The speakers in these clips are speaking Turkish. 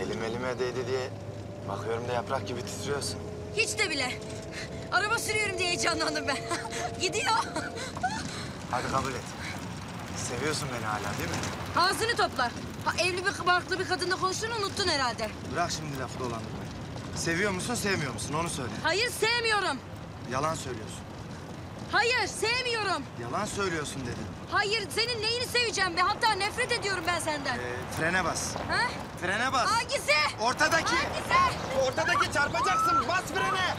Elime değdi diye bakıyorum da yaprak gibi titriyorsun. Hiç de bile. Araba sürüyorum diye heyecanlandım ben. Gidiyor. Hadi kabul et. Seviyorsun beni hala değil mi? Ağzını topla. Ha, evli bir barklı bir kadınla konuştuğunu unuttun herhalde. Bırak şimdi lafı dolandırmayı. Seviyor musun, sevmiyor musun? Onu söyle. Hayır, sevmiyorum. Yalan söylüyorsun. Hayır, sevmiyorum. Yalan söylüyorsun dedim. Hayır, senin neyini seveceğim be? Hatta nefret ediyorum ben senden. Frene bas. Ha? Frene bas. Hangisi? Ortadaki. Hangisi? Ortadaki, çarpacaksın. Bas frene.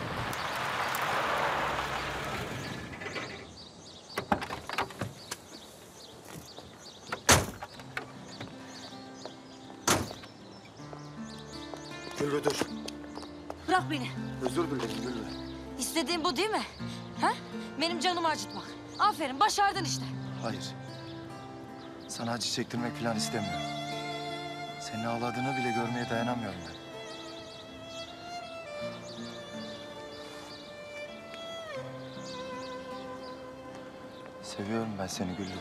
Güllü dur. Bırak beni. Özür dilerim Güllü. İstediğin bu değil mi? Ha? Benim canımı acıtmak. Aferin, başardın işte. Hayır. Sana acı çektirmek falan istemiyorum. Senin ağladığını bile görmeye dayanamıyorum ben. Seviyorum ben seni Güllü.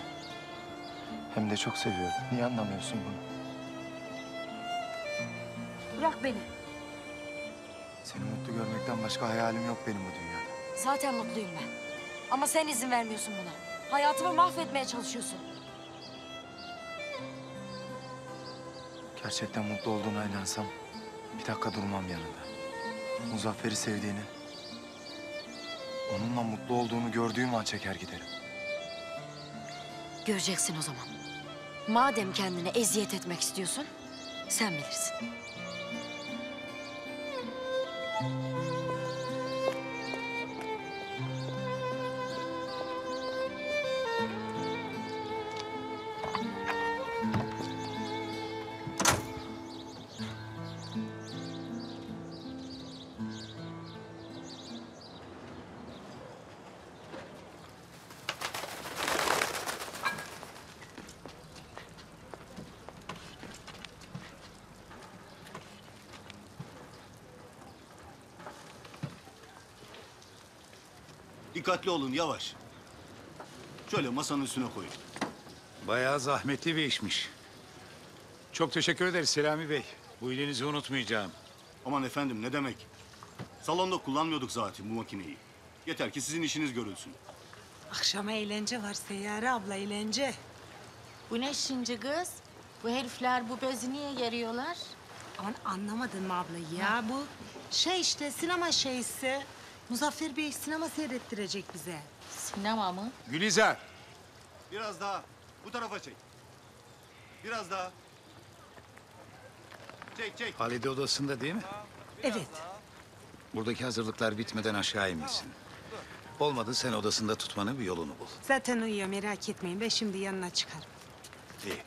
Hem de çok seviyorum. Niye anlamıyorsun bunu? Bırak beni. Seni mutlu görmekten başka hayalim yok benim bu dünyada. Zaten mutluyum ben. Ama sen izin vermiyorsun buna. Hayatımı mahvetmeye çalışıyorsun. Gerçekten mutlu olduğuna inansam bir dakika durmam yanında. Muzaffer'i sevdiğini, onunla mutlu olduğunu gördüğüm an çeker giderim. Göreceksin o zaman. Madem kendine eziyet etmek istiyorsun, sen bilirsin. Dikkatli olun, yavaş. Şöyle masanın üstüne koyun. Bayağı zahmetli bir işmiş. Çok teşekkür ederiz Selami Bey. Bu iyiliğinizi unutmayacağım. Aman efendim, ne demek? Salonda kullanmıyorduk zaten bu makineyi. Yeter ki sizin işiniz görülsün. Akşama eğlence var Seyare abla, eğlence. Bu ne şimdi kız? Bu herifler bu bezi niye geriyorlar? Aman anlamadın mı abla ya? Ha. Bu şey işte, sinema şeysi. Muzaffer Bey sinema seyrettirecek bize. Sinema mı? Gülizar. Biraz daha. Bu tarafa çek. Biraz daha. Çek, çek. Halide odasında değil mi? Biraz evet. Daha. Buradaki hazırlıklar bitmeden aşağı inmesin. Tamam. Olmadı sen odasında tutmanın bir yolunu bul. Zaten uyuyor, merak etmeyin. Ben şimdi yanına çıkarım. İyi.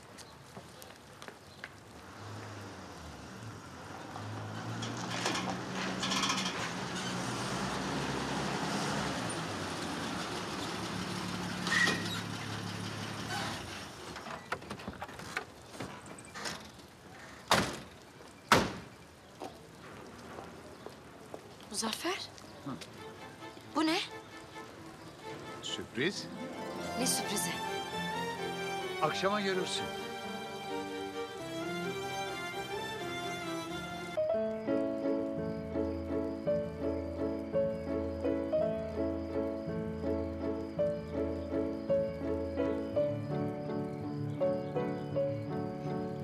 Muzaffer, bu ne? Sürpriz. Ne sürprizi? Akşama görürsün.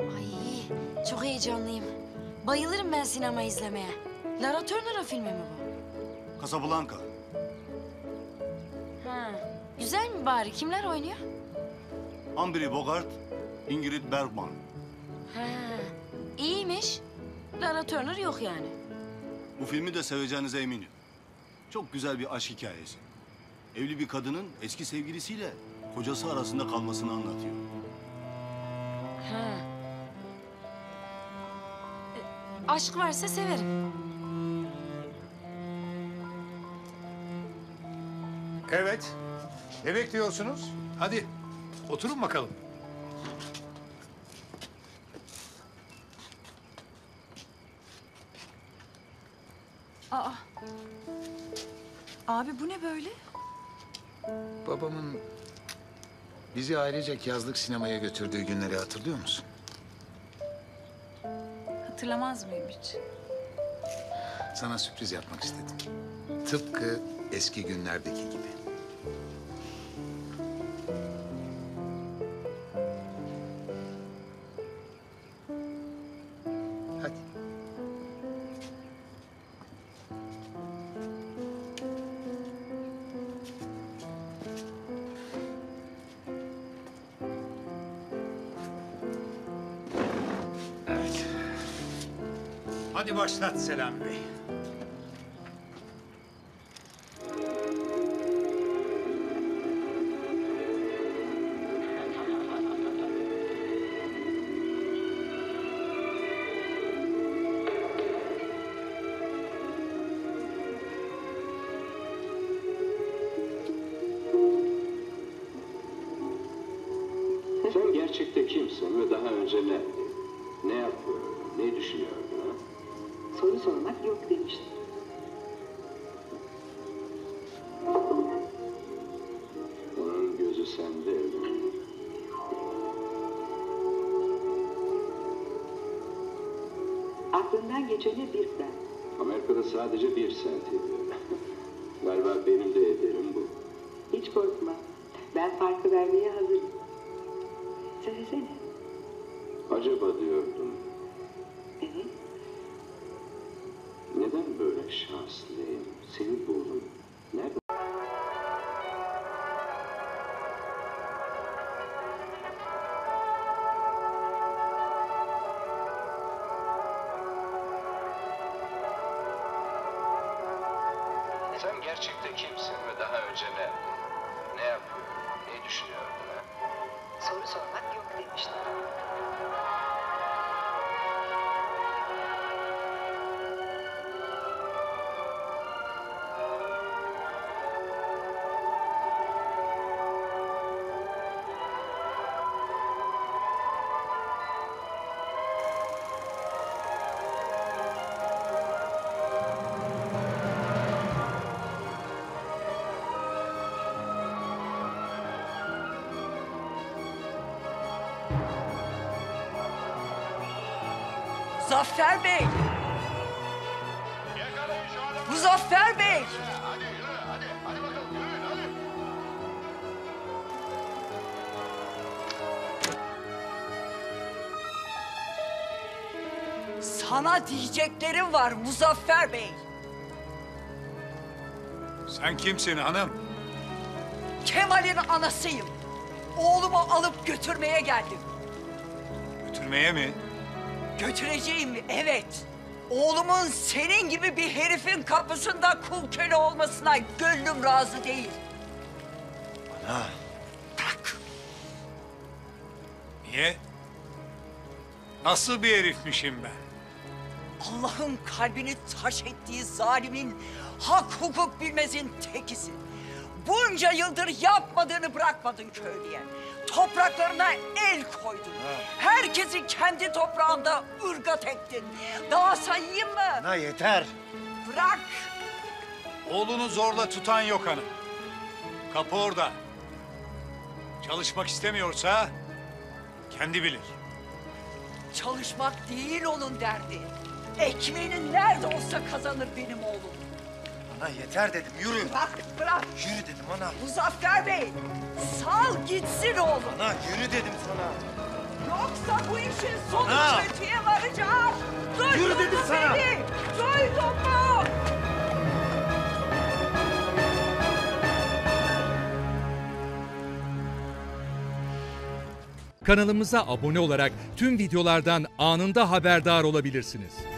Ay, çok heyecanlıyım. Bayılırım ben sinema izlemeye. Lana Turner'ın filmi mi bu? Casablanca. Ha, güzel mi bari? Kimler oynuyor? Humphrey Bogart, Ingrid Bergman. Ha, iyiymiş. Lana Turner yok yani. Bu filmi de seveceğinize eminim. Çok güzel bir aşk hikayesi. Evli bir kadının eski sevgilisiyle kocası arasında kalmasını anlatıyor. Ha. Aşk varsa severim. Evet. Ne bekliyorsunuz? Hadi oturun bakalım. Aa. Abi bu ne böyle? Babamın bizi ailecek yazlık sinemaya götürdüğü günleri hatırlıyor musun? hatırlamaz mıyım hiç? Sana sürpriz yapmak istedim. Tıpkı eski günlerdeki gibi. Hadi başlat Selami Bey. Sen gerçekte kimsin ve daha önce ne? Ne yapıyordun? Ne düşünüyordun? Soru sormak yok demiştim. Onun gözü sende. Aklından geçene bir sen. Amerika'da sadece bir sent ediyor. Galiba benim de ederim bu. Hiç korkma. Ben farkı vermeye hazırım. Söylesene. Acaba diyordum. Evet. Neden böyle şanslıyım? Seni buldum. Nerede? Sen gerçekte kimsin ve daha önce ne? Ne yapıyordun? Ne düşünüyordun? Ha? Soru sormak yok demiştim. Muzaffer Bey! Muzaffer Bey! Hadi yürü, hadi. Hadi bakalım, yürüyün, hadi. Sana diyeceklerim var Muzaffer Bey. Sen kimsin hanım? Kemal'in anasıyım. Oğlumu alıp götürmeye geldim. Götürmeye mi? Götüreceğim, evet. Oğlumun senin gibi bir herifin kapısında kul köle olmasına gönlüm razı değil. Ana. Bırak. Niye? Nasıl bir herifmişim ben? Allah'ın kalbini taş ettiği zalimin, hak hukuk bilmezin tekisin. Bunca yıldır yapmadığını bırakmadın köylüye. Topraklarına el koydun. Ha. Herkesi kendi toprağında ırgat ettin. Daha sayayım mı? Ana yeter. Bırak. Oğlunu zorla tutan yok hanım. Kapı orada. Çalışmak istemiyorsa kendi bilir. Çalışmak değil onun derdi. Ekmeğini nerede olsa kazanır benim oğlum. Ana yeter dedim, yürü. Bırak, bırak. Yürü dedim ana. Muzaffer Bey, sal gitsin oğlum. Ana yürü dedim sana. Yoksa bu işin sonu kötüye varacak. Duydun yürü dedim sana. Duydun mu? Kanalımıza abone olarak tüm videolardan anında haberdar olabilirsiniz.